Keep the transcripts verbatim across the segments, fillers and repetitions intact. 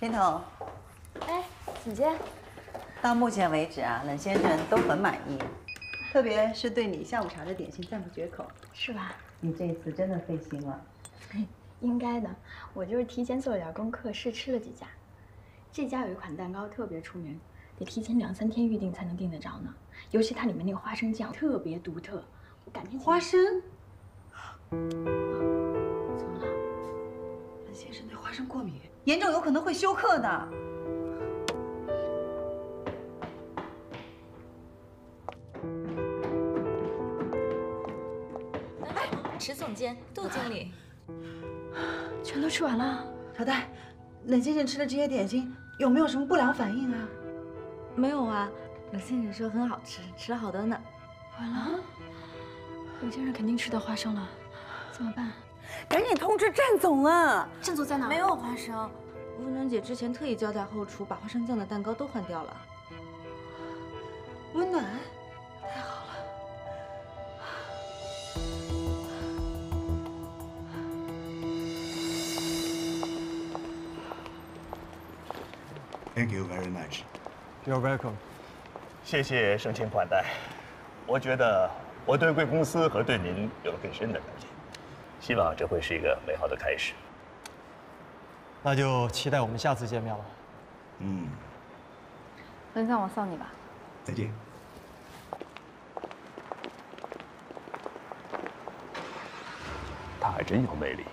林总，哎，请进。到目前为止啊，冷先生都很满意，特别是对你下午茶的点心赞不绝口，是吧？你这次真的费心了。应该的，我就是提前做了点功课，试吃了几家。这家有一款蛋糕特别出名，得提前两三天预定才能订得着呢。尤其它里面那个花生酱特别独特，我改天。花生？怎么了？冷先生对花生过敏。 严重有可能会休克的。哎，池总监，杜经理，全都吃完了。小戴，冷先生吃的这些点心有没有什么不良反应啊？没有啊，冷先生说很好吃，吃了好多呢。完了，冷先生肯定吃到花生了，怎么办？ 赶紧通知郑总啊！郑总在哪？没有花生。文暖姐之前特意交代后厨把花生酱的蛋糕都换掉了。温暖，太好了！Thank you very much. You're welcome. 谢谢盛情款待。我觉得我对贵公司和对您有了更深的了解。 希望这会是一个美好的开始。那就期待我们下次见面了。嗯。文总，我送你吧。再见。他还真有魅力。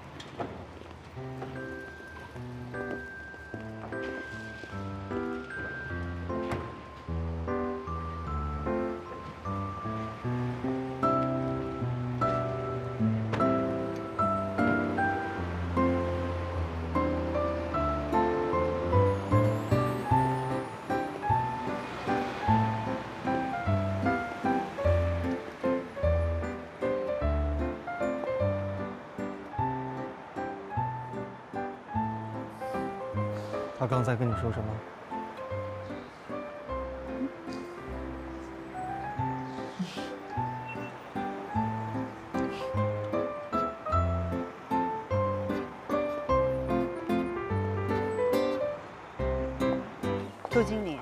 他刚才跟你说什么？杜经理，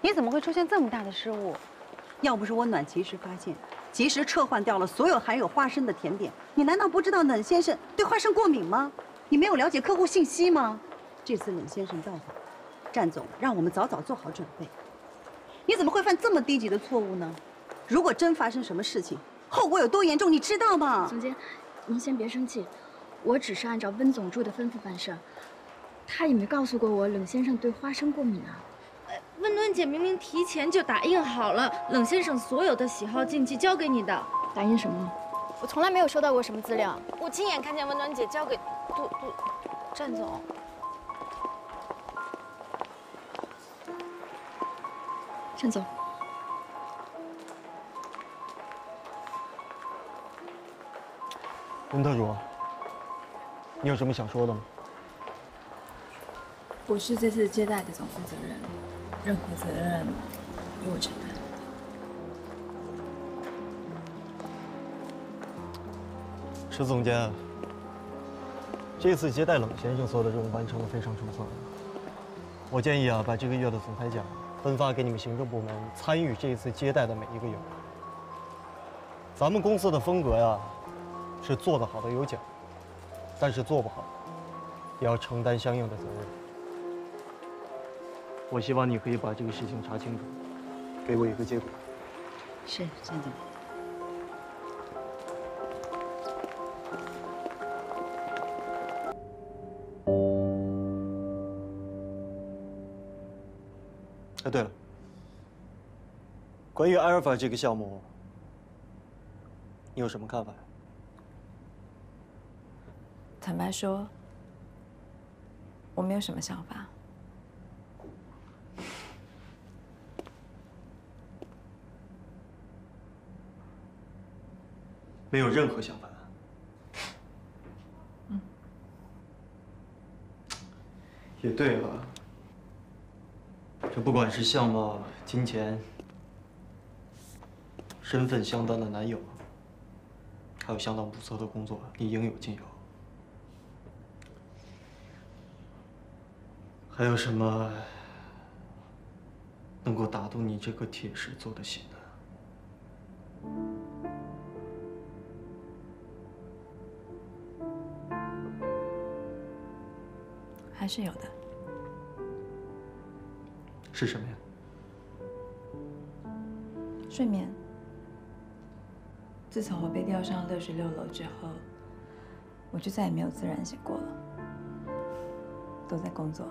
你怎么会出现这么大的失误？要不是温暖及时发现，及时撤换掉了所有含有花生的甜点，你难道不知道冷先生对花生过敏吗？你没有了解客户信息吗？ 这次冷先生到访，战总让我们早早做好准备。你怎么会犯这么低级的错误呢？如果真发生什么事情，后果有多严重，你知道吗？总监，您先别生气，我只是按照温总助的吩咐办事，他也没告诉过我冷先生对花生过敏啊。呃，温暖姐明明提前就打印好了冷先生所有的喜好禁忌交给你的。打印什么？我从来没有收到过什么资料，我亲眼看见温暖姐交给杜杜战总。 郑总，温特助，你有什么想说的吗？我是这次接待的总负责人，任何责任由我承担。池总监，这次接待冷先生所有的任务完成的非常出色，我建议啊，把这个月的总裁奖。 分发给你们行政部门参与这一次接待的每一个员工。咱们公司的风格呀，是做得好的有奖，但是做不好，也要承担相应的责任。我希望你可以把这个事情查清楚，给我一个结果。是，郑总。哎，对了，关于阿尔法这个项目，你有什么看法呀？坦白说，我没有什么想法。没有任何想法。嗯。也对了。 这不管是相貌、金钱、身份相当的男友，还有相当不错的工作，你应有尽有。还有什么能够打动你这颗铁石做的心呢？还是有的。是什么呀？睡眠。自从我被吊上六十六楼之后，我就再也没有自然醒过了，都在工作。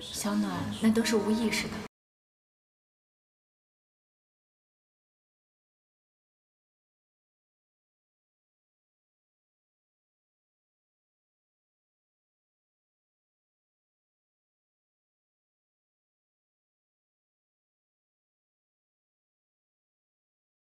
小暖，那都是无意识的。